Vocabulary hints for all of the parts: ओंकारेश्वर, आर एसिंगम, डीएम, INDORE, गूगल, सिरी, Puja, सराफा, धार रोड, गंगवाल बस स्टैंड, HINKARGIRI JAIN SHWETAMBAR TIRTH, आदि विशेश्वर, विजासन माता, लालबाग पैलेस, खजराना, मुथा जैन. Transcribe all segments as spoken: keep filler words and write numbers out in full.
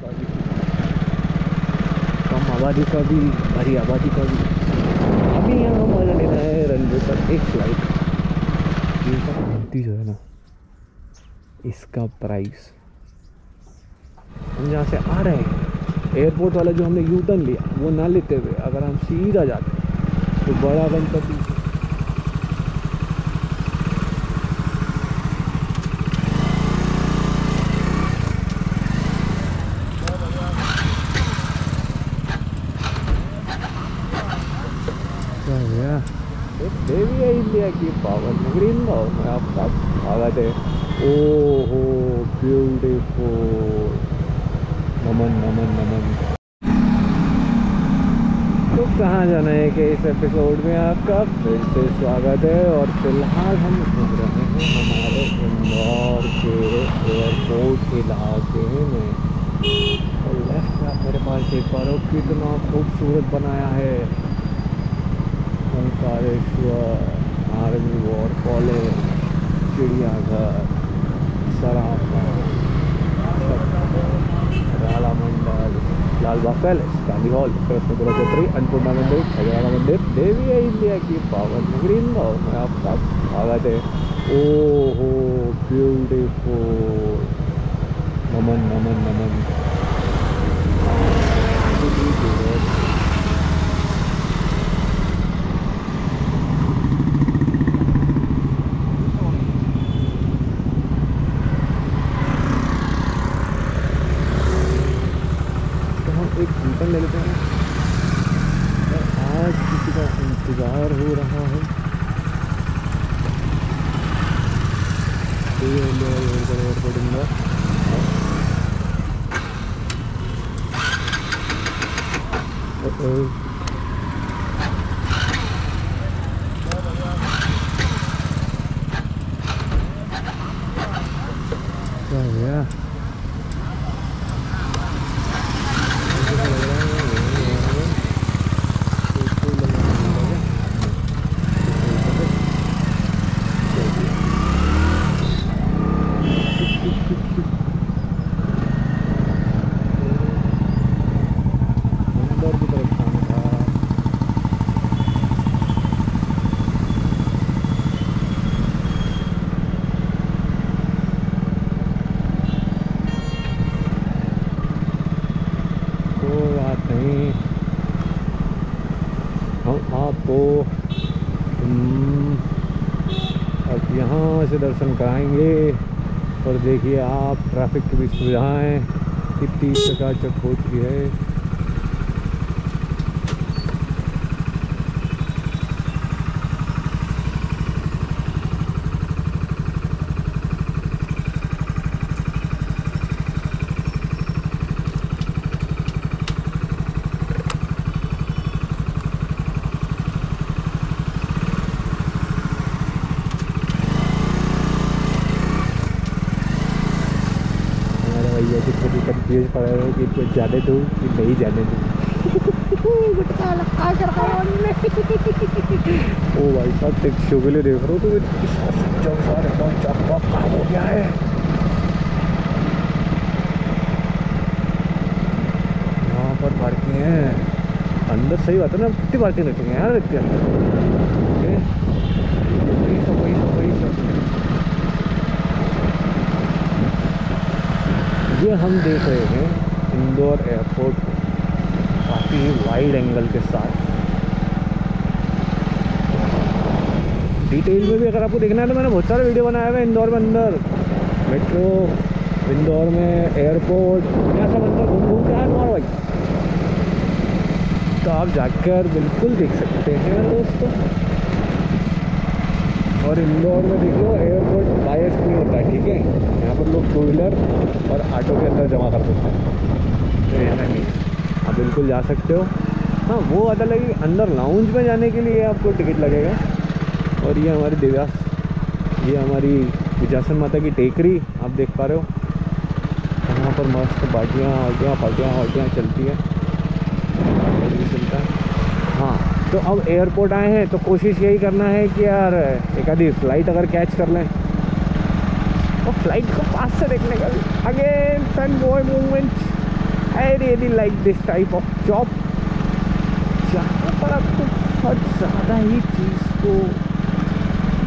कम आबादी का भी, भारी आबादी का भी। अभी यहाँ मजा लेना है रनवे पर एक फ्लाइट। जो है ना इसका प्राइस, हम जहाँ से आ रहे हैं एयरपोर्ट वाला जो हमने यूटर्न लिया वो ना लेते हुए अगर हम सीधा जाते तो बड़ा गणपति देवी है इंडिया की पावन ग्रीन भाव में आपका स्वागत है। ओहो ब्यूटीफुल, नमन नमन नमन। तो कहाँ जाना है कि इस एपिसोड में आपका फिर से स्वागत है और फिलहाल हम घूम रहे हैं हमारे इंदौर के एयरपोर्ट इलाके में। और लेफ्ट में आप मेरे पास देख पा रहे हो कितना खूबसूरत बनाया है ओंकारेश्वर आर्मी वॉर कॉलेज, चिड़ियाघर, सराफा, राला मंडल, लालबाग पैलेस, गांधी हॉल, कृष्णपुरा चौधरी, अन्नपूर्णा मंदिर, खजराना मंदिर, देवी है इंडिया की पावन ग्रीन गाँव में आपका स्वागत है। ओहो ब्यूटीफुल, नमन नमन नमन। ले लेते हैं और आज किसी का इंतज़ार हो रहा है। क्या गया आपको। अब यहाँ से दर्शन कराएंगे और देखिए आप ट्रैफिक की भी सुविधाएँ कितनी चकाचक होती है। कंफ्यूज पड़ रहे हो कि कुछ जाने दूँ कि नहीं जाने दूँ। ओ भाई साहब एक शो के लिए देख रहा हूँ तो काम हो गया है। यहाँ पर पार्किंग है अंदर, सही बात है ना, कितनी पार्किंग रखेंगे यार देखते हैं। ये हम देख रहे हैं इंदौर एयरपोर्ट को काफ़ी वाइड एंगल के साथ। डिटेल में भी अगर आपको देखना है तो मैंने बहुत सारे वीडियो बनाए हुए हैं इंदौर में, अंदर मेट्रो, इंदौर में एयरपोर्ट, यहाँ सब अंदर घूम घूम के आए तुम्हारा भाई, तो आप जाकर बिल्कुल देख सकते हैं दोस्तों। और इंदौर में देखो एयरपोर्ट बाय एक्स नहीं होता है, ठीक है, यहाँ पर लोग टू व्हीलर और ऑटो के अंदर जमा कर सकते हैं, तो यहाँ नहीं आप बिल्कुल जा सकते हो। हाँ वो अलग है, अंदर लाउंज में जाने के लिए आपको टिकट लगेगा। और ये हमारी दिव्या, ये हमारी विजासन माता की टेकरी आप देख पा रहे हो, यहाँ पर मस्त बाटियाँ हॉटियाँ फाटियाँ हॉटियाँ चलती है, चलता है। हाँ तो अब एयरपोर्ट आए हैं तो कोशिश यही करना है कि यार एक आधी फ़्लाइट अगर कैच कर लें, और फ्लाइट को पास से देखने का again fan boy movement. I really like this type of job जहाँ पर आपको बहुत ज़्यादा ही चीज़ को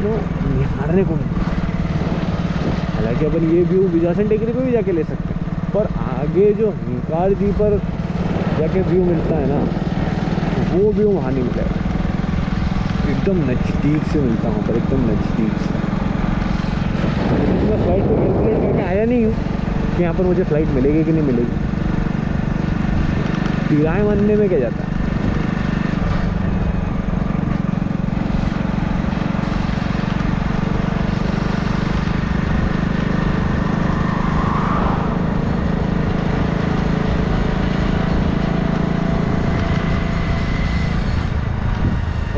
जो निहारने को मिलता है। हालांकि अपन ये व्यू विजासन टेकरी पर भी जाके ले सकते हैं, पर आगे जो हंकार जी पर जाके व्यू मिलता है ना, वो व्यू वहाँ नहीं मिलेगा। एकदम नज़दीक से मिलता हूँ पर एकदम नज़दीक से। मैं फ्लाइट को कैलकुलेट करके आया नहीं हूँ कि यहाँ पर मुझे फ़्लाइट मिलेगी कि नहीं मिलेगी। किराए मानने में क्या जाता है,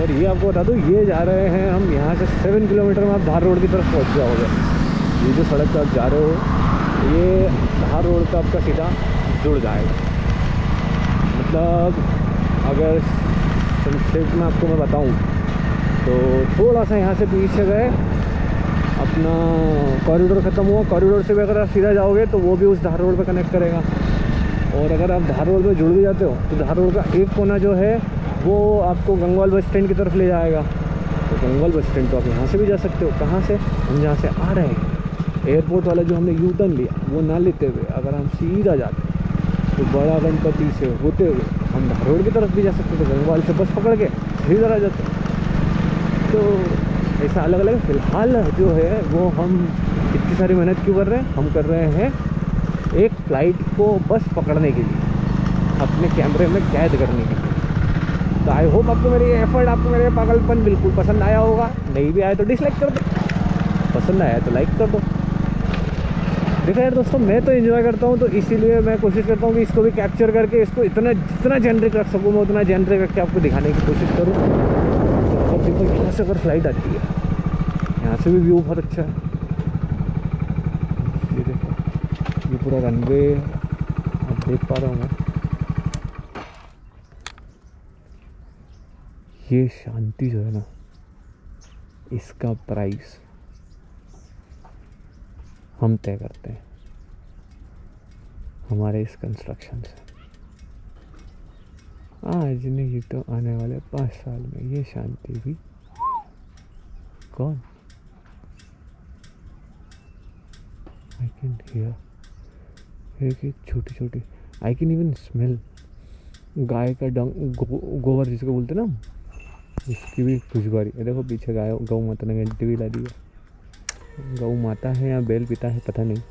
ये आपको बता दूँ। ये जा रहे हैं हम यहाँ से सेवन किलोमीटर में आप धार रोड की तरफ पहुँच जाओगे। ये जो सड़क पर आप जा रहे हो ये धार रोड का आपका सीधा जुड़ जाएगा। मतलब अगर संक्षेप में आपको मैं बताऊँ तो थोड़ा सा यहाँ से पीछे गए, अपना कॉरिडोर ख़त्म हुआ, कॉरिडोर से भी अगर आप सीधा जाओगे तो वो भी उस धार रोड पर कनेक्ट करेगा। और अगर आप धार रोड पर जुड़ भी जाते हो तो धार रोड का एक कोना जो है वो आपको गंगवाल बस स्टैंड की तरफ ले जाएगा। तो गंगवाल बस स्टैंड तो आप यहाँ से भी जा सकते हो। कहाँ से? हम जहाँ से आ रहे हैं, एयरपोर्ट वाला जो हमने यू टर्न लिया वो ना लेते हुए अगर हम सीधा जाते तो बड़ा गणपति से होते हुए हम धार रोड की तरफ भी जा सकते थे। तो गंगवाल से बस पकड़ के सीधा आ जाते। तो ऐसा अलग अलग फ़िलहाल जो है वो हम इतनी सारी मेहनत क्यों कर रहे हैं, हम कर रहे हैं एक फ़्लाइट को बस पकड़ने के लिए, अपने कैमरे में कैद करने के लिए। तो आई होप आपको मेरी एफर्ट, आपको मेरे पागलपन बिल्कुल पसंद आया होगा। नहीं भी आया तो डिसलाइक कर दो, पसंद आया तो लाइक कर दो। देखो यार दोस्तों, मैं तो एंजॉय करता हूँ तो इसीलिए मैं कोशिश करता हूँ कि इसको भी कैप्चर करके इसको इतना जितना जेनरिक रख सकूँ मैं उतना जेनरिक रख के आपको दिखाने की कोशिश करूँ। तो देखो यहाँ से अगर फ्लाइट आती है, यहाँ से भी व्यू बहुत अच्छा है। ये देखो, ये पूरा रनवे आप देख पा रहा हूँ मैं। ये शांति जो है ना, इसका प्राइस हम तय करते हैं हमारे इस कंस्ट्रक्शन से। आज नहीं तो आने वाले पाँच साल में ये शांति भी कौन। आई कैन हियर, एक छोटी छोटी, आई कैन इवन स्मेल गाय का डंग, गोबर जिसको बोलते ना, इसकी भी खुशबू। देखो पीछे गाय, गौ माता ने घंटी भी ला दी है। गौ माता है या बैल पिता है पता नहीं।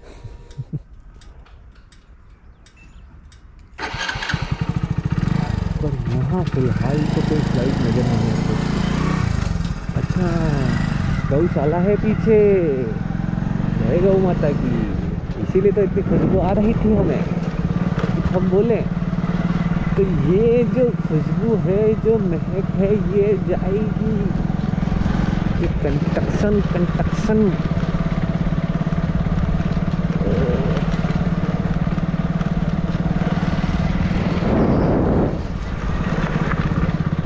पर यहाँ फिलहाल तो कोई फ्लाइट नजर नहीं है। अच्छा, गौशाला है पीछे, है गौ माता की, इसीलिए तो इतनी खुशबू आ रही थी हमें। हम बोले तो ये जो खुशबू है, जो महक है, ये जाएगी, ये कंस्ट्रक्शन कंस्ट्रक्शन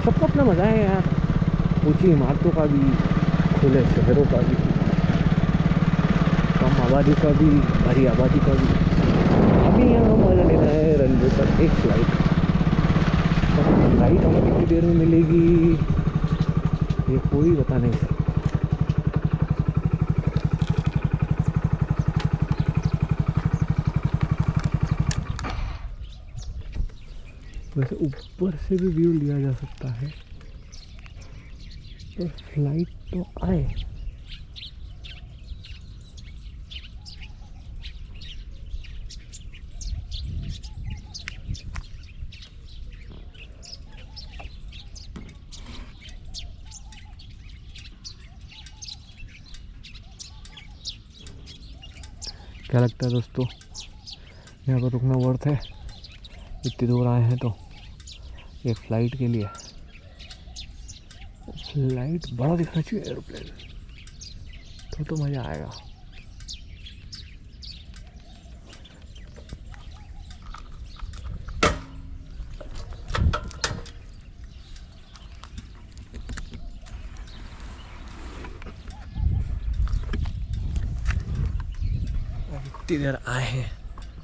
सबको अपना मज़ा है यार। ऊँची इमारतों का भी, खुले शहरों का भी, कम आबादी का भी, भारी आबादी का भी। अभी यहाँ मज़ा लेना है रनवे पर एक फ्लाइट। फ्लाइट हमें कितनी देर में मिलेगी ये कोई बता नहीं सकता। वैसे ऊपर से भी व्यू लिया जा सकता है पर फ्लाइट तो आए। क्या लगता है दोस्तों, यहाँ पर रुकना वर्थ है? इतनी दूर आए हैं तो एक फ़्लाइट के लिए। फ्लाइट बड़ा दिखना चाहिए, एरोप्लेन तो तो मज़ा आएगा। इधर आए हैं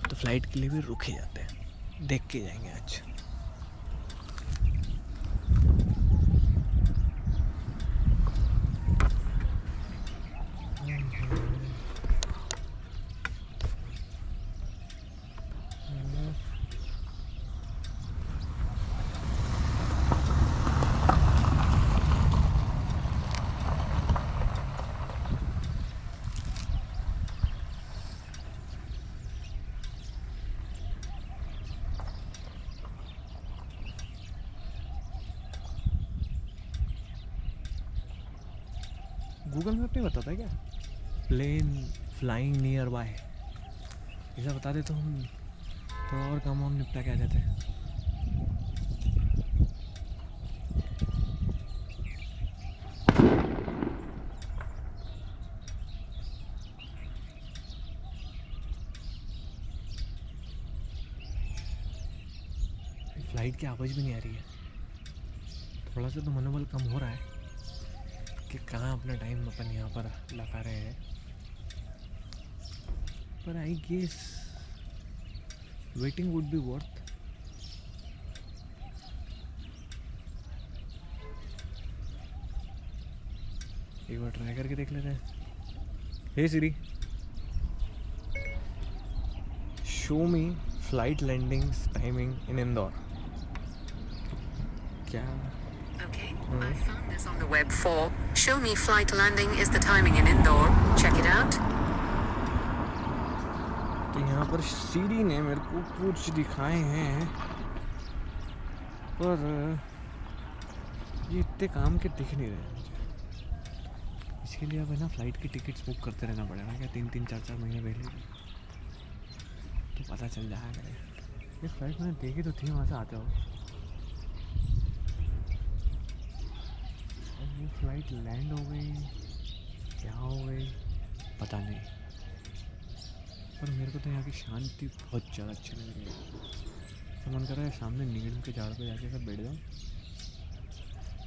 तो फ्लाइट के लिए भी रुके जाते हैं। देख के जाएंगे आज। गूगल मैप नहीं बताता क्या प्लेन फ्लाइंग नियर बाय, ऐसा बता दे तो हम थोड़ा और काम वाम निपटा के आ जाते हैं। फ्लाइट की आवाज़ भी नहीं आ रही है, थोड़ा सा तो मनोबल कम हो रहा है कि कहाँ अपना टाइम अपन यहाँ पर लगा रहे हैं, पर I guess waiting would be worth. एक बार ट्राई करके देख लेते हैं। Hey सिरी, show me flight landings timing in Indore. क्या Okay, I found this on the web for show me flight landing is the timing in Indore. Check it out. तो यहाँ पर सीरी ने मेरे को कुछ दिखाए हैं, पर ये इतने काम के दिख नहीं रहे मुझे। इसके लिए अब है ना फ्लाइट की टिकट्स बुक करते रहना पड़ेगा क्या, तीन तीन चार चार महीने पहले तो पता चल जाएगा करें। ये फ्लाइट मैंने देखी तो थी वहाँ से आते हो। फ्लाइट लैंड हो गई क्या हो गई पता नहीं, पर मेरे को तो यहाँ की शांति बहुत ज़्यादा अच्छी लग रही है। तो मन कर रहा है सामने नीम के झाड़ पे जाके सब बैठ जाओ।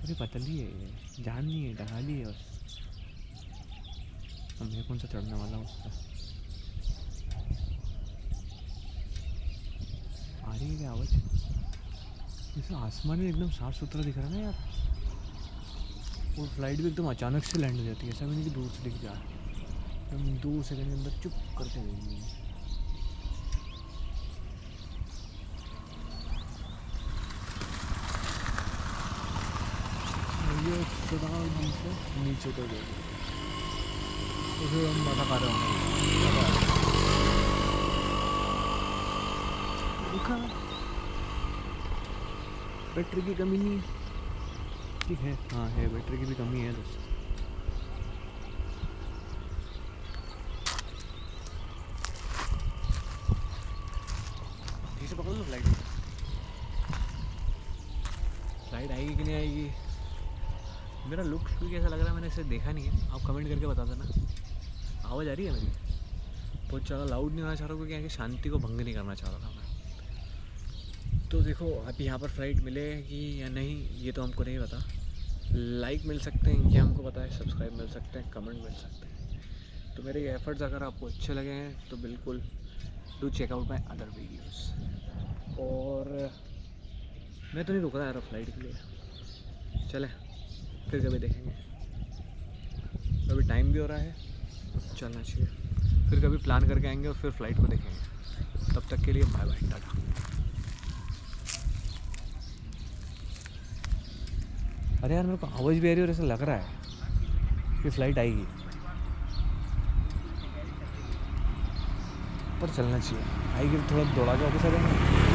अरे पतली है ये, झाड़ नहीं है, डहाली है बस। अब मैं कौन सा चढ़ने वाला हूँ उसका। आ रही है क्या आवाज़? जैसे आसमान में एकदम साफ सुथरा दिख रहा है ना यार, और फ्लाइट भी एकदम अचानक से लैंड हो जाती है, ऐसा भी नहीं कि दूर से दिख जाए, एकदम दो सेकंड के अंदर चुप करते रहेंगे। ये थोड़ा नीचे नीचे तो गए उसे हम मजा खा रहे होंगे। बैटरी की कमी नहीं है, ठीक है, हाँ है, बैटरी की भी कमी है दोस्तों। ठीक से पकड़ लो फ्लाइट, फ्लाइट आएगी कि नहीं आएगी। मेरा लुक्स भी कैसा लग रहा है, मैंने इसे देखा नहीं है, आप कमेंट करके बता देना। आवाज़ आ रही है मेरी? बहुत ज़्यादा लाउड नहीं होना चाह रहा क्योंकि यहाँ की शांति को भंग नहीं करना चाह रहा था मैं। तो देखो आप यहाँ पर फ्लाइट मिलेगी या नहीं ये तो हमको नहीं पता। लाइक मिल सकते हैं ये हमको पता है, सब्सक्राइब मिल सकते हैं, कमेंट मिल सकते हैं। तो मेरे ये एफर्ट्स अगर आपको अच्छे लगे हैं तो बिल्कुल do check out my other videos. और मैं तो नहीं रुक रहा यार फ्लाइट के लिए, चले फिर कभी देखेंगे। अभी टाइम भी हो रहा है, चलना चाहिए, फिर कभी प्लान करके आएंगे और फिर फ्लाइट को देखेंगे। तब तक के लिए बाय बाय, टाटा। अरे यार मेरे को आवाज़ भी आ रही है और ऐसा लग रहा है कि फ्लाइट आएगी, पर चलना चाहिए। आएगी तो थोड़ा दौड़ा के वापस आ जाएंगे।